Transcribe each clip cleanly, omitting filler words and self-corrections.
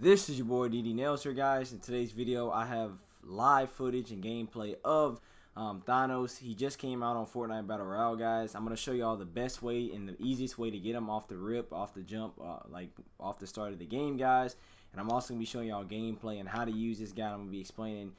This is your boy DD Nails here, guys. In today's video, I have live footage and gameplay of Thanos. He just came out on Fortnite Battle Royale, guys. I'm going to show you all the best way and the easiest way to get him off the rip, off the jump, like off the start of the game, guys. And I'm also going to be showing y'all gameplay and how to use this guy. I'm going to be explaining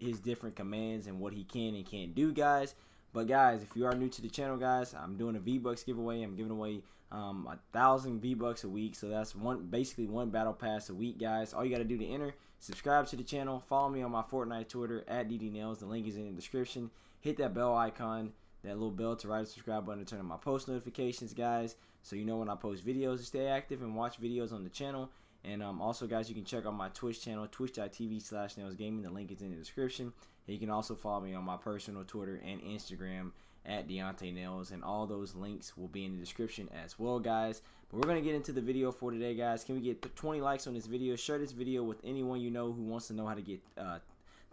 his different commands and what he can and can't do, guys. But guys, if you are new to the channel, guys, I'm doing a V Bucks giveaway. I'm giving away 1,000 V Bucks a week, so that's basically one battle pass a week, guys. All you gotta do to enter, subscribe to the channel, follow me on my Fortnite Twitter at DD Nails. The link is in the description. Hit that bell icon, that little bell to right, subscribe button, and turn on my post notifications, guys, so you know when I post videos. To stay active and watch videos on the channel. And also, guys, you can check out my Twitch channel, twitch.tv/nailsgaming. The link is in the description. And you can also follow me on my personal Twitter and Instagram at DeontayNails. And all those links will be in the description as well, guys. But we're going to get into the video for today, guys. Can we get 20 likes on this video? Share this video with anyone you know who wants to know how to get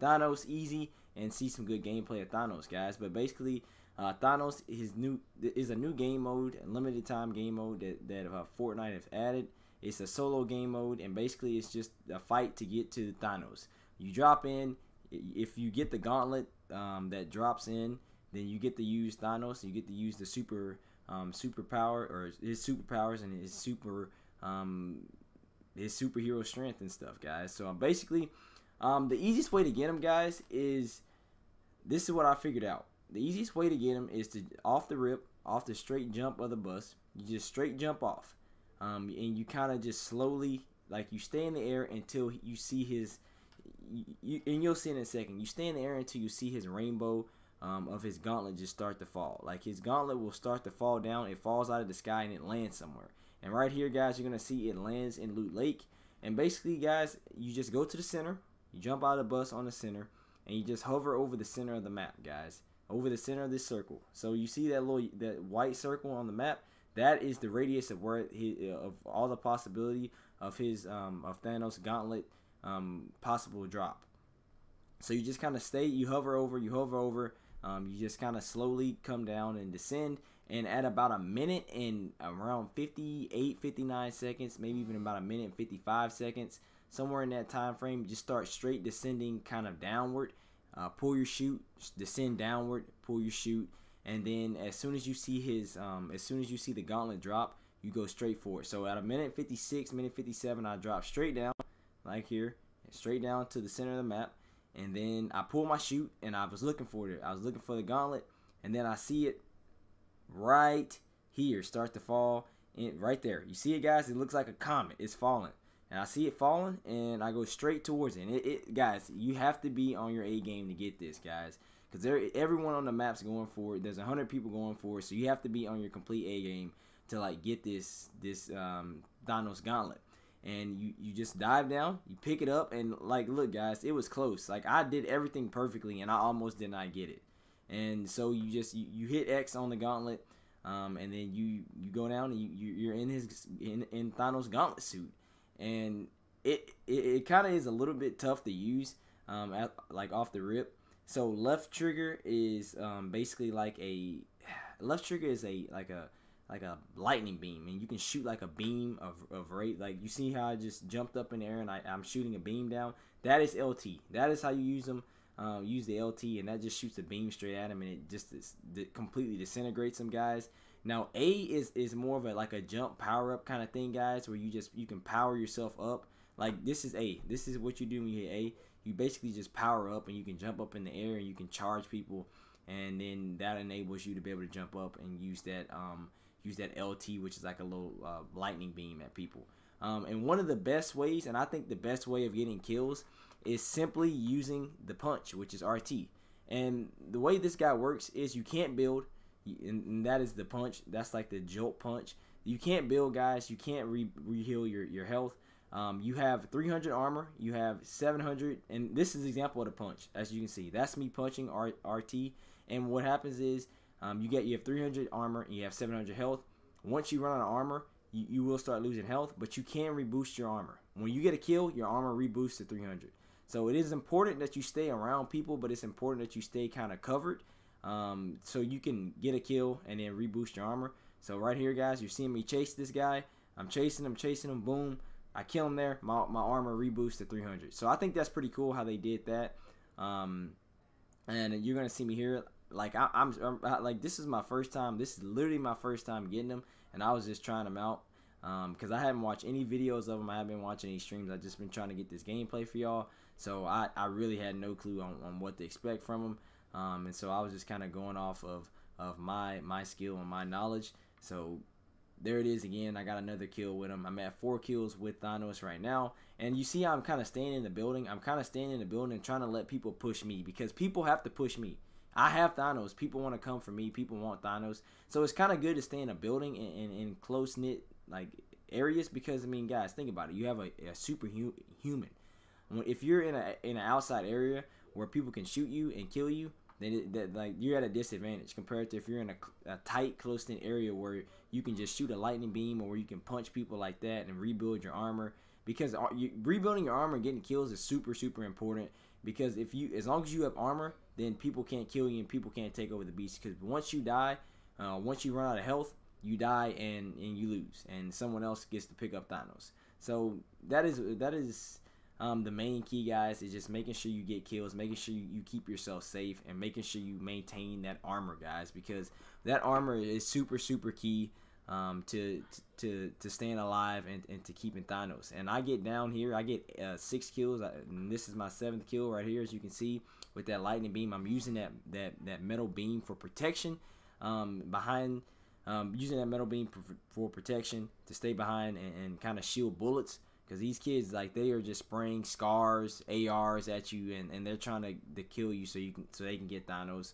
Thanos easy and see some good gameplay of Thanos, guys. But basically, Thanos is a new game mode, a limited time game mode that Fortnite have added. It's a solo game mode, and basically it's just a fight to get to Thanos. You drop in. If you get the gauntlet that drops in, then you get to use Thanos. You get to use the superpower or his superpowers and his superhero strength and stuff, guys. So basically, the easiest way to get him, guys, is what I figured out. The easiest way to get him is to off the rip, off the straight jump of the bus. You just straight jump off. And you kind of just slowly, like, you stay in the air until you see his, and you'll see in a second, you stay in the air until you see his rainbow of his gauntlet just start to fall. Like, his gauntlet will start to fall down, it falls out of the sky, and it lands somewhere. And right here, guys, you're going to see it lands in Loot Lake. And basically, guys, you just go to the center, you jump out of the bus on the center, and you just hover over the center of the map, guys, over the center of this circle. So you see that white circle on the map? That is the radius of where of all the possibility of his of Thanos gauntlet possible drop. So you just kind of stay, you hover over, you just kind of slowly come down and descend. And at about a minute and around 58, 59 seconds, maybe even about a minute and 55 seconds, somewhere in that time frame, just start straight descending, kind of downward. Pull your chute, descend downward, pull your chute. And then as soon as you see his, as soon as you see the gauntlet drop, you go straight for it. So at a minute 56, minute 57, I drop straight down, like here, straight down to the center of the map. And then I pull my chute, and I was looking for it. I was looking for the gauntlet, and then I see it right here start to fall, in right there. You see it, guys? It looks like a comet. It's falling, and I see it falling, and I go straight towards it. And guys, you have to be on your A game to get this, guys. Because everyone on the map's going for it. There's 100 people going for it. So you have to be on your complete A game to, like, get this Thanos gauntlet. And you just dive down. You pick it up. And, like, look, guys, it was close. Like, I did everything perfectly, and I almost did not get it. And so you just you hit X on the gauntlet, and then you go down, and you're in in Thanos gauntlet suit. And it kind of is a little bit tough to use, like, off the rip. So left trigger is basically like a like a lightning beam, and you can shoot like a beam of ray. Like, you see how I just jumped up in the air and I'm shooting a beam down. That is LT. That is how you use them. Use the LT, and that just shoots a beam straight at him, and it just completely disintegrates him, guys. Now A is more of a like a jump power up kind of thing, guys, where you can power yourself up. Like, this is A. This is what you do when you hit A. You basically just power up, and you can jump up in the air, and you can charge people, and then that enables you to be able to jump up and use that LT, which is like a little lightning beam at people. And one of the best ways, and I think the best way of getting kills, is simply using the punch, which is RT. And the way this guy works is you can't build, and that is the punch. That's like the jolt punch. You can't build, guys. You can't re-heal your health. You have 300 armor, you have 700, and this is an example of the punch, as you can see. That's me punching RT, and what happens is you have 300 armor, and you have 700 health. Once you run out of armor, you will start losing health, but you can reboost your armor. When you get a kill, your armor reboosts to 300. So it is important that you stay around people, but it's important that you stay kind of covered, so you can get a kill and then reboost your armor. So right here, guys, you're seeing me chase this guy. I'm chasing him, boom. I kill him there, my armor reboosts to 300. So I think that's pretty cool how they did that. And you're gonna see me here, like I'm like this is my first time. This is literally my first time getting them, and I was just trying them out because I haven't watched any videos of them. I haven't been watching any streams. I've just been trying to get this gameplay for y'all. So I really had no clue on what to expect from them. And so I was just kind of going off of my skill and my knowledge. So there it is again. I got another kill with him. I'm at 4 kills with Thanos right now. And you see how I'm kind of staying in the building. I'm kind of staying in the building and trying to let people push me, because people have to push me. I have Thanos. People want to come for me. People want Thanos. So it's kind of good to stay in a building in close-knit like areas, because, I mean, guys, think about it. You have a superhuman. If you're in an outside area where people can shoot you and kill you, then like you're at a disadvantage compared to if you're in a tight, close-knit area where you can just shoot a lightning beam or where you can punch people like that and rebuild your armor. Because rebuilding your armor and getting kills is super, super important. Because if you, as long as you have armor, then people can't kill you and people can't take over the beast. Because once you die, once you run out of health, you die and you lose, and someone else gets to pick up Thanos. So that is. The main key, guys, is just making sure you get kills, making sure you keep yourself safe, and making sure you maintain that armor, guys, because that armor is super, super key to staying alive and to keeping Thanos. And I get down here. I get 6 kills. And this is my 7th kill right here, as you can see, with that lightning beam. I'm using that metal beam for protection behind. Using that metal beam for protection to stay behind and kind of shield bullets. Because these kids, like, they are just spraying scars, ARs at you, and they're trying to kill you so they can get Thanos.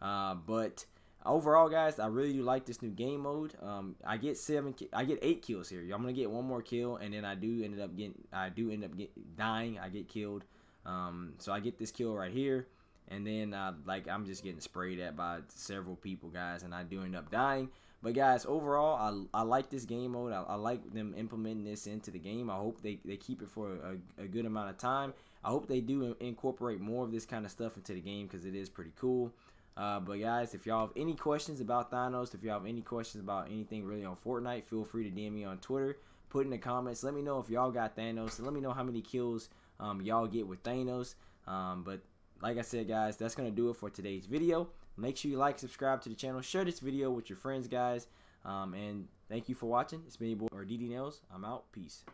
But overall, guys, I really do like this new game mode. I get 8 kills here. I'm gonna get 1 more kill, and then I do end up dying. I get killed. So I get this kill right here, and then like I'm just getting sprayed at by several people, guys, and I do end up dying. But, guys, overall, I like this game mode. I like them implementing this into the game. I hope they keep it for a good amount of time. I hope they do incorporate more of this kind of stuff into the game, because it is pretty cool. But, guys, if y'all have any questions about Thanos, if y'all have any questions about anything really on Fortnite, feel free to DM me on Twitter. Put in the comments. Let me know if y'all got Thanos. Let me know how many kills y'all get with Thanos. But, like I said, guys, that's going to do it for today's video. Make sure you like, subscribe to the channel, share this video with your friends, guys. And thank you for watching. It's been your boy, DD Nails. I'm out. Peace.